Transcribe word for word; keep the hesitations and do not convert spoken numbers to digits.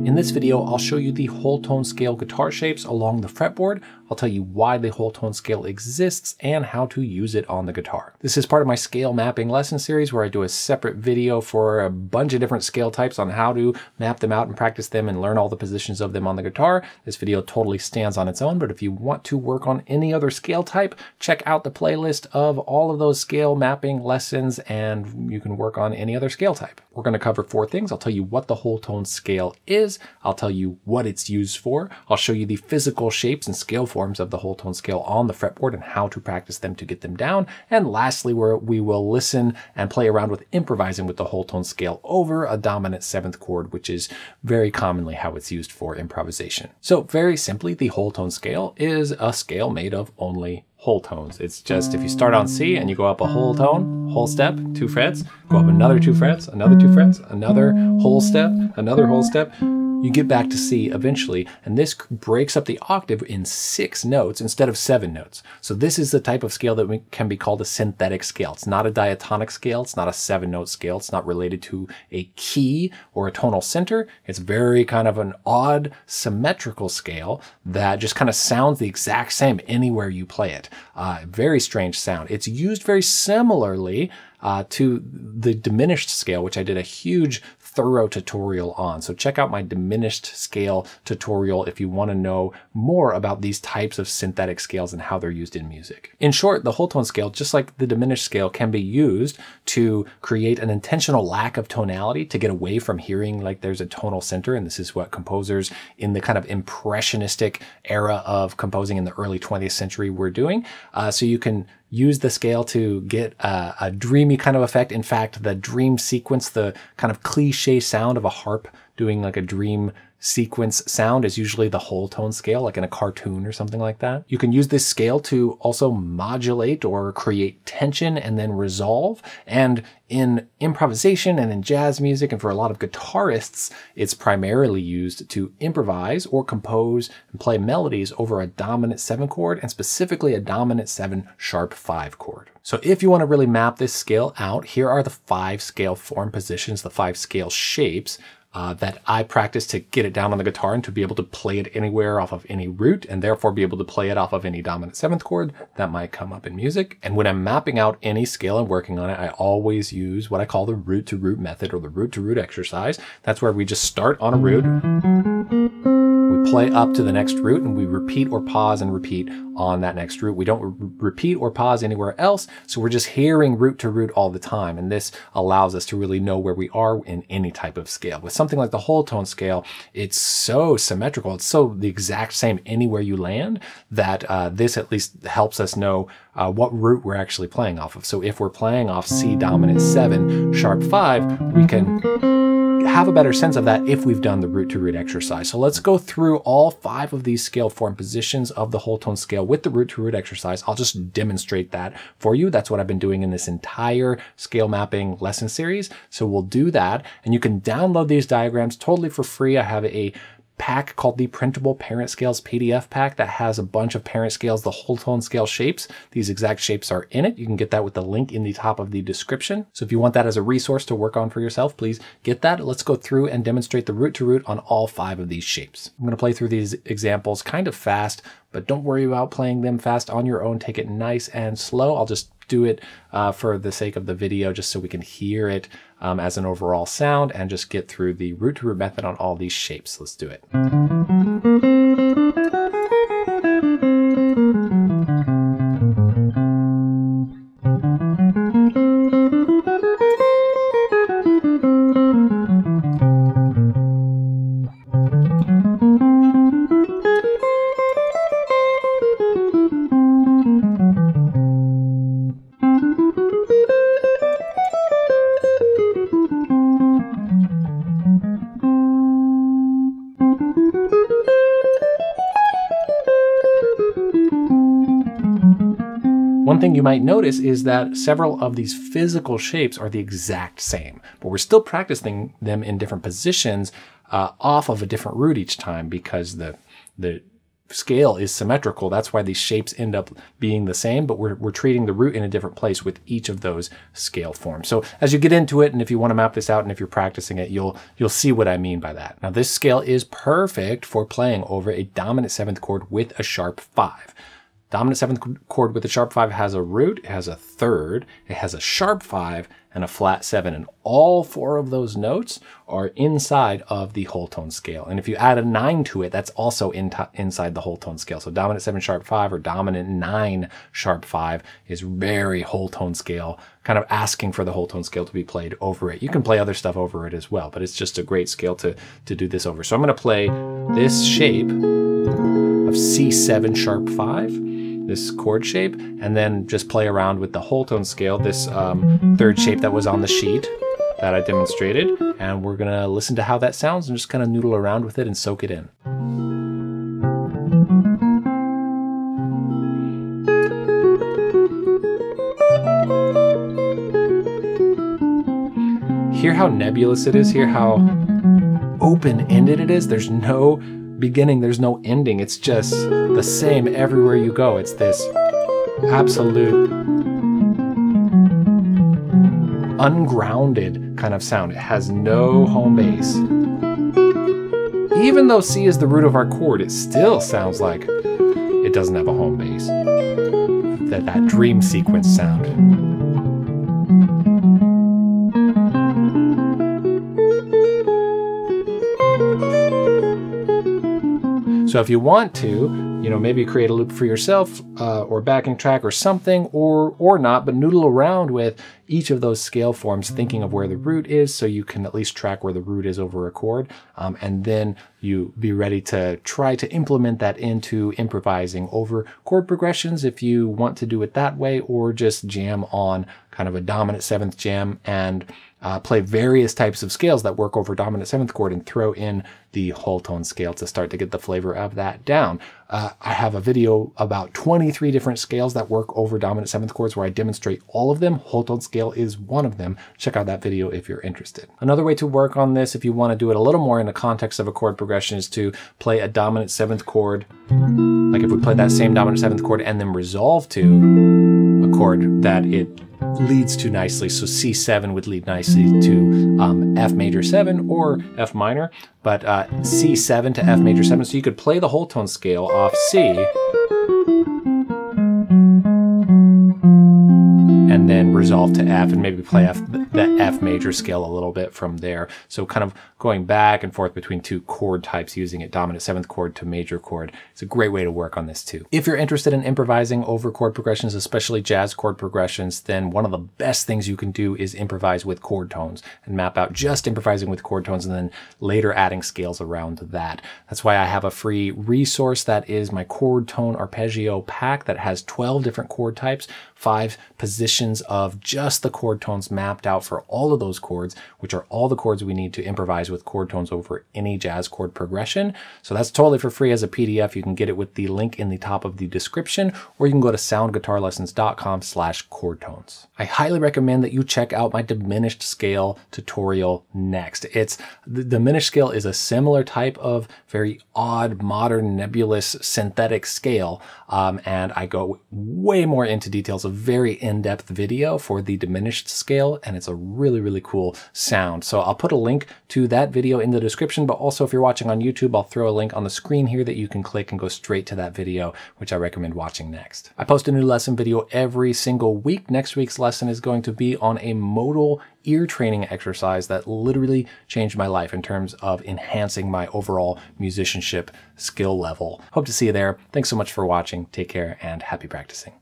In this video, I'll show you the whole tone scale guitar shapes along the fretboard. I'll tell you why the whole tone scale exists and how to use it on the guitar. This is part of my scale mapping lesson series where I do a separate video for a bunch of different scale types on how to map them out and practice them and learn all the positions of them on the guitar. This video totally stands on its own, but if you want to work on any other scale type, check out the playlist of all of those scale mapping lessons and you can work on any other scale type. We're going to cover four things. I'll tell you what the whole tone scale is. I'll tell you what it's used for. I'll show you the physical shapes and scale forms of the whole tone scale on the fretboard and how to practice them to get them down. And lastly, where we will listen and play around with improvising with the whole tone scale over a dominant seventh chord, which is very commonly how it's used for improvisation. So very simply, the whole tone scale is a scale made of only whole tones. It's just, if you start on C and you go up a whole tone, whole step, two frets, go up another two frets, another two frets, another whole step, another whole step, you get back to C eventually, and this breaks up the octave in six notes instead of seven notes. So this is the type of scale that can be called a synthetic scale. It's not a diatonic scale. It's not a seven note scale. It's not related to a key or a tonal center. It's very kind of an odd symmetrical scale that just kind of sounds the exact same anywhere you play it. Uh, very strange sound. It's used very similarly Uh, to the diminished scale, which I did a huge thorough tutorial on. So check out my diminished scale tutorial if you want to know more about these types of synthetic scales and how they're used in music. In short, the whole tone scale, just like the diminished scale, can be used to create an intentional lack of tonality to get away from hearing like there's a tonal center. And this is what composers in the kind of impressionistic era of composing in the early twentieth century were doing. Uh, so you can use the scale to get a, a dreamy kind of effect. In fact, the dream sequence, the kind of cliche sound of a harp doing like a dream sequence sound is usually the whole tone scale, like in a cartoon or something like that. You can use this scale to also modulate or create tension and then resolve. And in improvisation and in jazz music, and for a lot of guitarists, it's primarily used to improvise or compose and play melodies over a dominant seven chord, and specifically a dominant seven sharp five chord. So if you want to really map this scale out, here are the five scale form positions, the five scale shapes Uh, that I practice to get it down on the guitar and to be able to play it anywhere off of any root and therefore be able to play it off of any dominant seventh chord that might come up in music. And when I'm mapping out any scale and working on it, I always use what I call the root to root method or the root to root exercise. That's where we just start on a root, play up to the next root, and we repeat or pause and repeat on that next root. We don't re repeat or pause anywhere else, so we're just hearing root to root all the time, and this allows us to really know where we are in any type of scale. With something like the whole tone scale, it's so symmetrical, it's so the exact same anywhere you land, that uh, this at least helps us know uh, what root we're actually playing off of. So if we're playing off C dominant seven, sharp five, we can have a better sense of that if we've done the root to root exercise. So let's go through all five of these scale form positions of the whole tone scale with the root to root exercise. I'll just demonstrate that for you. That's what I've been doing in this entire scale mapping lesson series. So we'll do that, and you can download these diagrams totally for free. I have a pack called the Printable Parent Scales P D F pack that has a bunch of parent scales, the whole tone scale shapes. These exact shapes are in it. You can get that with the link in the top of the description. So if you want that as a resource to work on for yourself, please get that. Let's go through and demonstrate the root to root on all five of these shapes. I'm going to play through these examples kind of fast, but don't worry about playing them fast on your own. Take it nice and slow. I'll just do it uh, for the sake of the video, just so we can hear it um, as an overall sound and just get through the root to root method on all these shapes. Let's do it. One thing you might notice is that several of these physical shapes are the exact same, but we're still practicing them in different positions uh, off of a different root each time because the the scale is symmetrical. That's why these shapes end up being the same, but we're, we're treating the root in a different place with each of those scale forms. So as you get into it, and if you want to map this out, and if you're practicing it, you'll you'll see what I mean by that. Now this scale is perfect for playing over a dominant seventh chord with a sharp five. Dominant seventh chord with a sharp five has a root, it has a third, it has a sharp five, and a flat seven, and all four of those notes are inside of the whole tone scale. And if you add a nine to it, that's also in inside the whole tone scale. So dominant seven sharp five or dominant nine sharp five is very whole tone scale, kind of asking for the whole tone scale to be played over it. You can play other stuff over it as well, but it's just a great scale to, to do this over. So I'm gonna play this shape of C seven sharp five, this chord shape, and then just play around with the whole tone scale, this um, third shape that was on the sheet that I demonstrated, and we're gonna listen to how that sounds and just kind of noodle around with it and soak it in. Hear how nebulous it is, hear how open-ended it is. There's no beginning, there's no ending, it's just the same everywhere you go. It's this absolute ungrounded kind of sound. It has no home base. Even though C is the root of our chord, it still sounds like it doesn't have a home base. That, that dream sequence sound. So if you want to, you know, maybe create a loop for yourself uh, or backing track or something, or or not, but noodle around with each of those scale forms, thinking of where the root is, so you can at least track where the root is over a chord, um, and then you be ready to try to implement that into improvising over chord progressions if you want to do it that way, or just jam on kind of a dominant seventh jam and Uh, play various types of scales that work over dominant seventh chord and throw in the whole tone scale to start to get the flavor of that down. Uh, I have a video about twenty-three different scales that work over dominant seventh chords where I demonstrate all of them. Whole tone scale is one of them. Check out that video if you're interested. Another way to work on this, if you want to do it a little more in the context of a chord progression, is to play a dominant seventh chord. Like if we play that same dominant seventh chord and then resolve to a chord that it leads to nicely. So C seven would lead nicely to um, F major seven or F minor, but uh, C seven to F major seven. So you could play the whole tone scale off C and then resolve to F and maybe play F, the F major scale a little bit from there. So kind of going back and forth between two chord types using it, dominant seventh chord to major chord. It's a great way to work on this too. If you're interested in improvising over chord progressions, especially jazz chord progressions, then one of the best things you can do is improvise with chord tones and map out just improvising with chord tones and then later adding scales around that. That's why I have a free resource that is my chord tone arpeggio pack that has twelve different chord types, five positions of just the chord tones mapped out for all of those chords, which are all the chords we need to improvise with chord tones over any jazz chord progression. So that's totally for free as a P D F. You can get it with the link in the top of the description, or you can go to sound guitar lessons dot com slash chord tones. I highly recommend that you check out my diminished scale tutorial next. It's the diminished scale is a similar type of very odd, modern, nebulous, synthetic scale. Um, and I go way more into details, a very in-depth video for the diminished scale. And it's a really, really cool sound. So I'll put a link to that video in the description, but also if you're watching on YouTube, I'll throw a link on the screen here that you can click and go straight to that video, which I recommend watching next. I post a new lesson video every single week. Next week's lesson is going to be on a modal ear training exercise that literally changed my life in terms of enhancing my overall musicianship skill level. Hope to see you there. Thanks so much for watching. Take care and happy practicing.